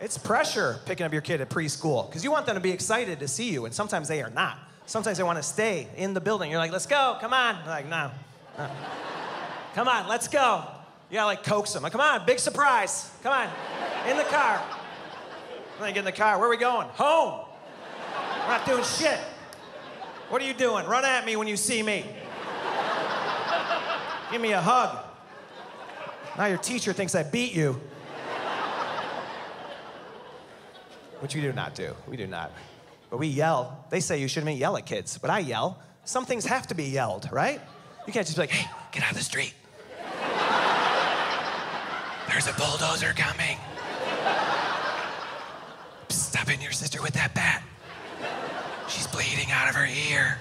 It's pressure picking up your kid at preschool because you want them to be excited to see you, and sometimes they are not. Sometimes they want to stay in the building. You're like, let's go, come on. They're like, no, no. Come on, let's go. You gotta like coax them. Like, come on, big surprise. Come on, in the car. And they get in the car, where are we going? Home. We're not doing shit. What are you doing? Run at me when you see me. Give me a hug. Now your teacher thinks I beat you. Which we do not do, we do not. But we yell. They say you shouldn't yell at kids, but I yell. Some things have to be yelled, right? You can't just be like, hey, get out of the street. There's a bulldozer coming. Stop hitting your sister with that bat. She's bleeding out of her ear.